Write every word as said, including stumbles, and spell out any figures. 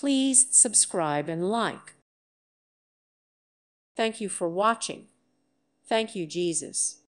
Please subscribe and like. Thank you for watching. Thank you, Jesus.